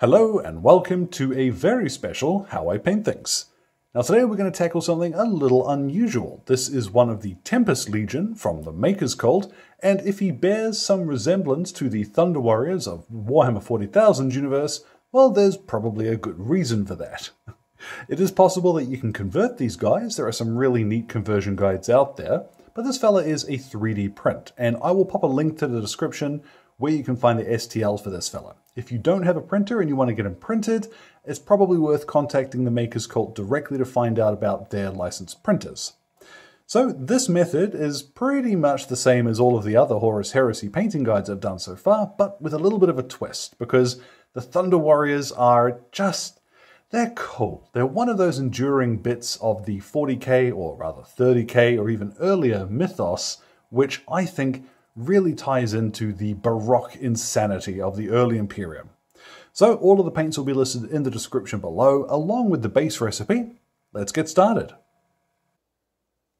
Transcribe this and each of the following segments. Hello and welcome to a very special How I Paint Things. Now today we're going to tackle something a little unusual. This is one of the Tempest Legion from the Maker's Cult, and if he bears some resemblance to the Thunder Warriors of Warhammer 40,000 universe, well, there's probably a good reason for that. It is possible that you can convert these guys. There are some really neat conversion guides out there, but this fella is a 3D print, and I will pop a link to the description where you can find the STL for this fella. If you don't have a printer and you want to get him printed, it's probably worth contacting the Maker's Cult directly to find out about their licensed printers. So this method is pretty much the same as all of the other Horus Heresy painting guides I've done so far, but with a little bit of a twist, because the Thunder Warriors are just, they're cool. They're one of those enduring bits of the 40k, or rather 30k, or even earlier mythos, which I think really ties into the Baroque insanity of the early Imperium. So all of the paints will be listed in the description below, along with the base recipe. Let's get started.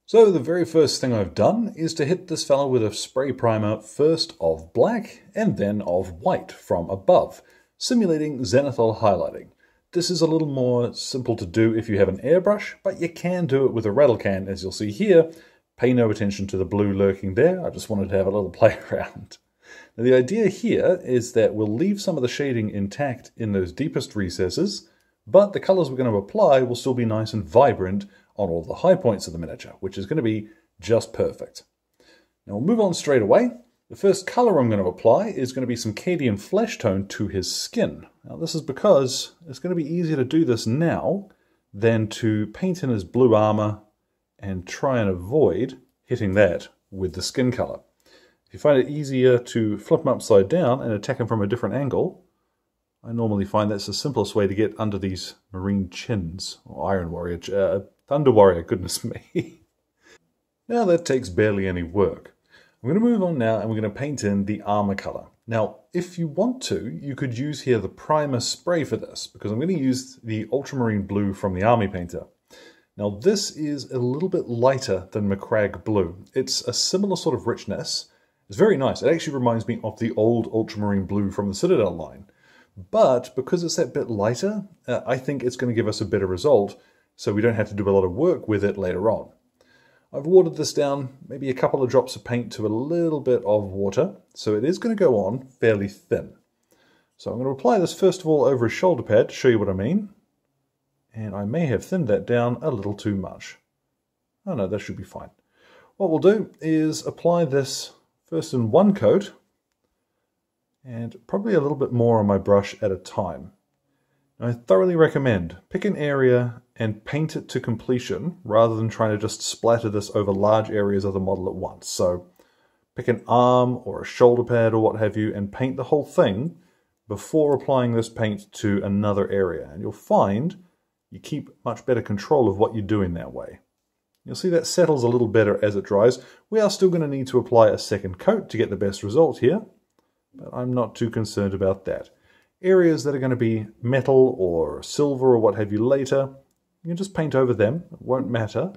So the very first thing I've done is to hit this fella with a spray primer, first of black and then of white from above, simulating zenithal highlighting. This is a little more simple to do if you have an airbrush, but you can do it with a rattle can, as you'll see here. Pay no attention to the blue lurking there, I just wanted to have a little play around. Now the idea here is that we'll leave some of the shading intact in those deepest recesses, but the colours we're going to apply will still be nice and vibrant on all the high points of the miniature, which is going to be just perfect. Now we'll move on straight away. The first colour I'm going to apply is going to be some Cadian Fleshtone to his skin. Now this is because it's going to be easier to do this now than to paint in his blue armour and try and avoid hitting that with the skin color. If you find it easier to flip them upside down and attack them from a different angle, I normally find that's the simplest way to get under these marine chins, or Iron Warrior, Thunder Warrior, goodness me. Now that takes barely any work. I'm going to move on now and we're going to paint in the armor color. Now, if you want to, you could use here the primer spray for this, because I'm going to use the Ultramarine Blue from the Army Painter. Now this is a little bit lighter than Macragge Blue. It's a similar sort of richness. It's very nice. It actually reminds me of the old Ultramarine Blue from the Citadel line. But because it's that bit lighter, I think it's going to give us a better result, so we don't have to do a lot of work with it later on. I've watered this down, maybe a couple of drops of paint to a little bit of water, so it is going to go on fairly thin. So I'm going to apply this first of all over a shoulder pad to show you what I mean. And I may have thinned that down a little too much. Oh no, that should be fine. What we'll do is apply this first in one coat, and probably a little bit more on my brush at a time. I thoroughly recommend, pick an area and paint it to completion, rather than trying to just splatter this over large areas of the model at once. So pick an arm or a shoulder pad or what have you, and paint the whole thing before applying this paint to another area. And you'll find you keep much better control of what you're doing that way. You'll see that settles a little better as it dries. We are still going to need to apply a second coat to get the best result here, but I'm not too concerned about that. Areas that are going to be metal or silver or what have you later, you can just paint over them. It won't matter.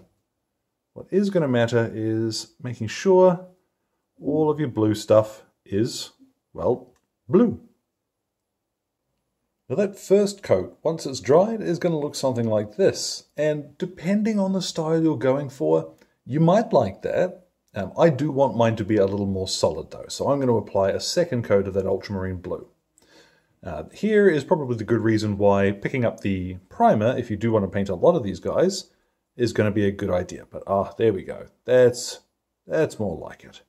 What is going to matter is making sure all of your blue stuff is, well, blue. Now that first coat, once it's dried, is going to look something like this. And depending on the style you're going for, you might like that. I do want mine to be a little more solid though, so I'm going to apply a second coat of that Ultramarine Blue. Here is probably the good reason why picking up the primer, if you do want to paint a lot of these guys, is going to be a good idea. But there we go. That's more like it.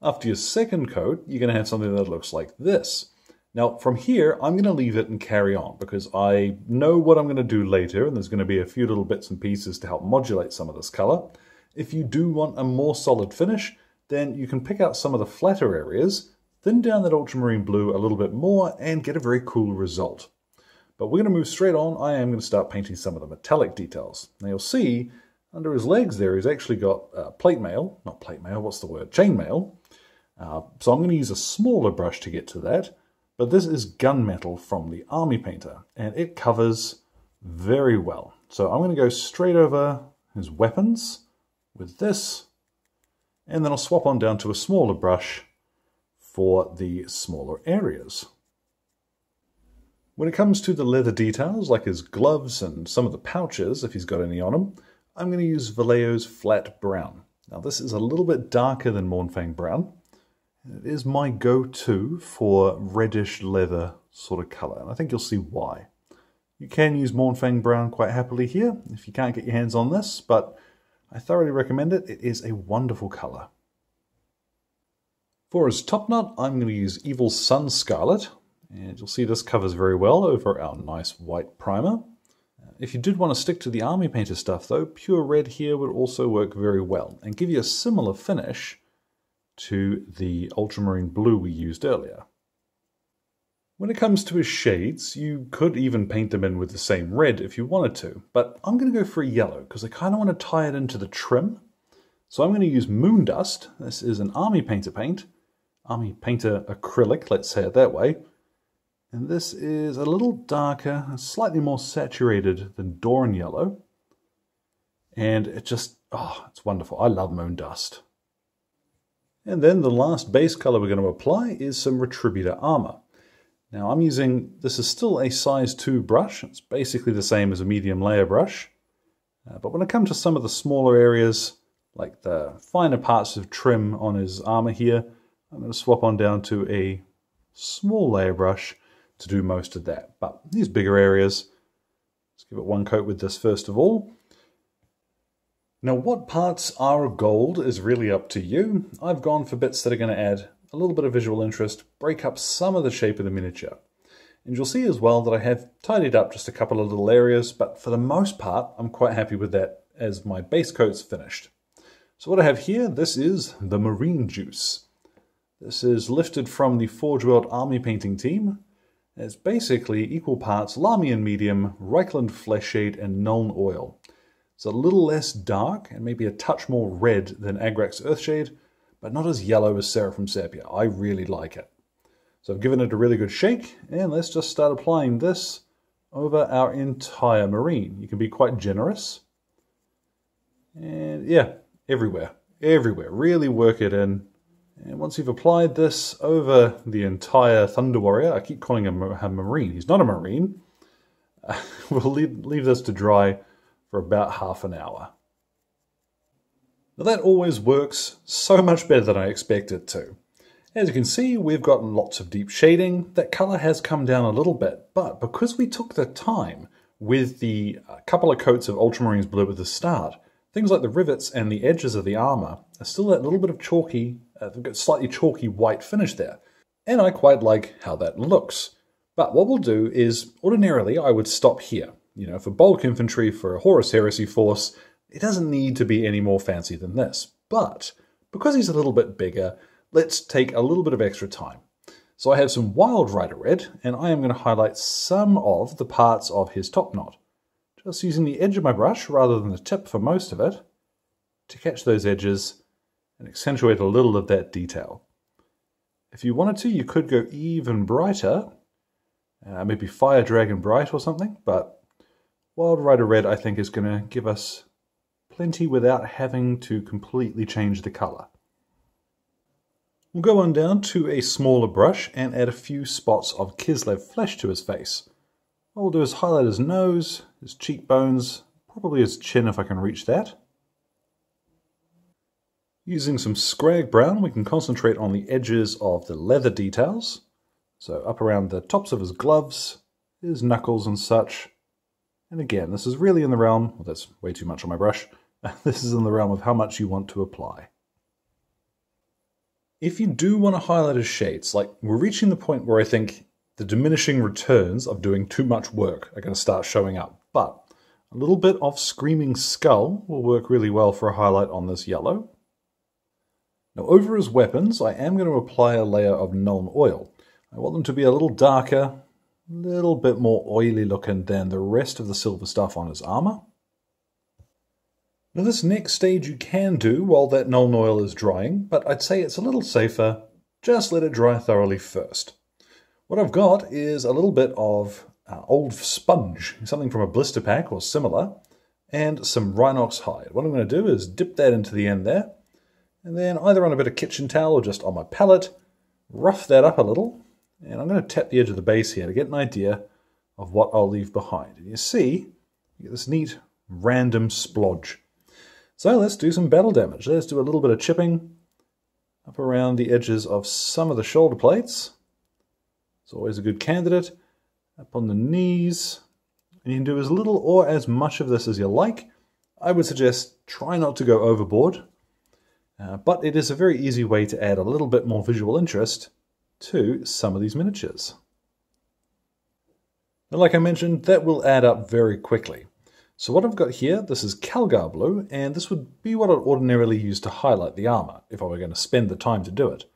After your second coat, you're going to have something that looks like this. Now from here, I'm going to leave it and carry on because I know what I'm going to do later, and there's going to be a few little bits and pieces to help modulate some of this color. If you do want a more solid finish, then you can pick out some of the flatter areas, thin down that Ultramarine Blue a little bit more, and get a very cool result. But we're going to move straight on. I am going to start painting some of the metallic details. Now you'll see under his legs there, he's actually got chainmail. So I'm going to use a smaller brush to get to that. But this is gunmetal from the Army Painter, and it covers very well. So I'm going to go straight over his weapons with this, and then I'll swap on down to a smaller brush for the smaller areas. When it comes to the leather details, like his gloves and some of the pouches, if he's got any on him, I'm going to use Vallejo's Flat Brown. Now this is a little bit darker than Mournfang Brown. It is my go-to for reddish leather sort of colour, and I think you'll see why. You can use Mournfang Brown quite happily here, if you can't get your hands on this, but I thoroughly recommend it. It is a wonderful colour. For his top knot, I'm going to use Evil Sun Scarlet, and you'll see this covers very well over our nice white primer. If you did want to stick to the Army Painter stuff though, pure red here would also work very well, and give you a similar finish to the ultramarine blue we used earlier. When it comes to his shades, you could even paint them in with the same red if you wanted to, but I'm going to go for a yellow because I kind of want to tie it into the trim. So I'm going to use Moondust. This is an Army Painter paint, Army Painter acrylic, let's say it that way. And this is a little darker, slightly more saturated than Dorn Yellow. And it just, oh, it's wonderful. I love Moondust. And then the last base color we're going to apply is some Retributor Armour. Now I'm using, this is still a size 2 brush, it's basically the same as a medium layer brush, but when I come to some of the smaller areas, like the finer parts of trim on his armor here, I'm going to swap on down to a small layer brush to do most of that. But these bigger areas, let's give it one coat with this first of all. Now what parts are gold is really up to you. I've gone for bits that are going to add a little bit of visual interest, break up some of the shape of the miniature. And you'll see as well that I have tidied up just a couple of little areas, but for the most part I'm quite happy with that as my base coat's finished. So what I have here, this is the Marine Juice. This is lifted from the Forge World Army Painting team. It's basically equal parts Lahmian Medium, Reikland Fleshshade and Nuln Oil. It's a little less dark and maybe a touch more red than Agrax Earthshade, but not as yellow as Seraphim Sepia. I really like it. So I've given it a really good shake, and let's just start applying this over our entire marine. You can be quite generous. And yeah, everywhere, everywhere. Really work it in. And once you've applied this over the entire Thunder Warrior, I keep calling him a marine. He's not a marine. We'll leave this to dry for about half an hour. Now that always works so much better than I expected to. As you can see, we've gotten lots of deep shading. That color has come down a little bit, but because we took the time with the couple of coats of Ultramarines Blue at the start, things like the rivets and the edges of the armor are still that little bit of chalky, slightly chalky white finish there. And I quite like how that looks. But what we'll do is, ordinarily I would stop here. You know, for bulk infantry, for a Horus Heresy force, it doesn't need to be any more fancy than this. But because he's a little bit bigger, let's take a little bit of extra time. So I have some Wild Rider Red, and I am going to highlight some of the parts of his top knot. Just using the edge of my brush, rather than the tip for most of it, to catch those edges and accentuate a little of that detail. If you wanted to, you could go even brighter, maybe Fire Dragon Bright or something, but Wild Rider Red, I think, is going to give us plenty without having to completely change the colour. We'll go on down to a smaller brush and add a few spots of Kislev Flesh to his face. What we'll do is highlight his nose, his cheekbones, probably his chin if I can reach that. Using some Scrag Brown, we can concentrate on the edges of the leather details. So up around the tops of his gloves, his knuckles and such. And again, this is really in the realm, well, that's way too much on my brush, this is in the realm of how much you want to apply. If you do want to highlight his shades, like we're reaching the point where I think the diminishing returns of doing too much work are going to start showing up, but a little bit of Screaming Skull will work really well for a highlight on this yellow. Now over his weapons, I am going to apply a layer of Nuln Oil. I want them to be a little darker, little bit more oily looking than the rest of the silver stuff on his armor. Now this next stage you can do while that Nuln Oil is drying, but I'd say it's a little safer, just let it dry thoroughly first. What I've got is a little bit of old sponge, something from a blister pack or similar, and some Rhinox Hide. What I'm going to do is dip that into the end there, and then either on a bit of kitchen towel or just on my palette, rough that up a little. And I'm going to tap the edge of the base here to get an idea of what I'll leave behind. And you see, you get this neat random splodge. So let's do some battle damage. Let's do a little bit of chipping up around the edges of some of the shoulder plates. It's always a good candidate. Up on the knees. And you can do as little or as much of this as you like. I would suggest try not to go overboard. But it is a very easy way to add a little bit more visual interest to some of these miniatures. And like I mentioned, that will add up very quickly. So what I've got here, this is Calgar Blue, and this would be what I'd ordinarily use to highlight the armor, if I were going to spend the time to do it.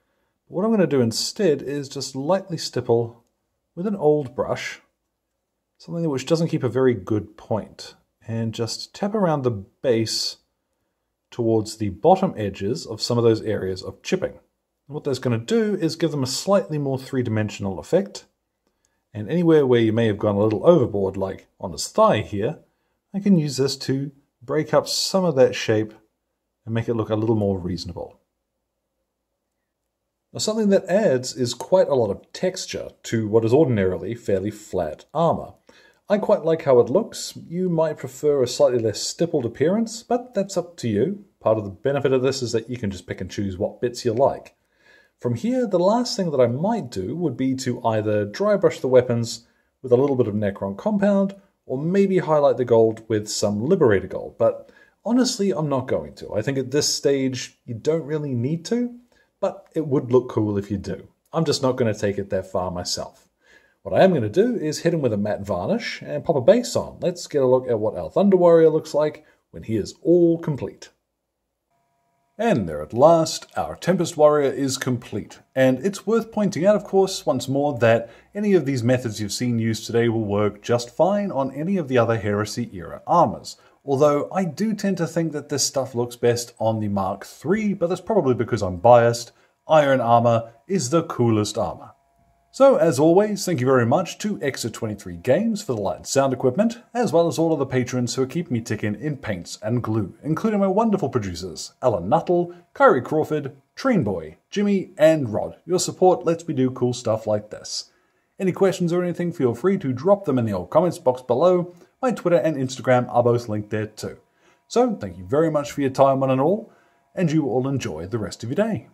But what I'm going to do instead is just lightly stipple with an old brush, something which doesn't keep a very good point, and just tap around the base towards the bottom edges of some of those areas of chipping. And what that's going to do is give them a slightly more three-dimensional effect, and anywhere where you may have gone a little overboard, like on his thigh here, I can use this to break up some of that shape and make it look a little more reasonable. Now something that adds is quite a lot of texture to what is ordinarily fairly flat armor. I quite like how it looks. You might prefer a slightly less stippled appearance, but that's up to you. Part of the benefit of this is that you can just pick and choose what bits you like. From here, the last thing that I might do would be to either dry brush the weapons with a little bit of Necron Compound, or maybe highlight the gold with some Liberator Gold, but honestly, I'm not going to. I think at this stage, you don't really need to, but it would look cool if you do. I'm just not going to take it that far myself. What I am going to do is hit him with a matte varnish and pop a base on. Let's get a look at what our Thunder Warrior looks like when he is all complete. And there at last, our Tempest Warrior is complete. And it's worth pointing out, of course, once more, that any of these methods you've seen used today will work just fine on any of the other Heresy-era armors. Although, I do tend to think that this stuff looks best on the Mark III, but that's probably because I'm biased. Iron armor is the coolest armor. So, as always, thank you very much to Exa23 Games for the light and sound equipment, as well as all of the patrons who keep me ticking in paints and glue, including my wonderful producers, Alan Nuttall, Kyrie Crawford, Train Boy, Jimmy, and Rod. Your support lets me do cool stuff like this. Any questions or anything, feel free to drop them in the old comments box below. My Twitter and Instagram are both linked there too. So, thank you very much for your time, one and all, and you all enjoy the rest of your day.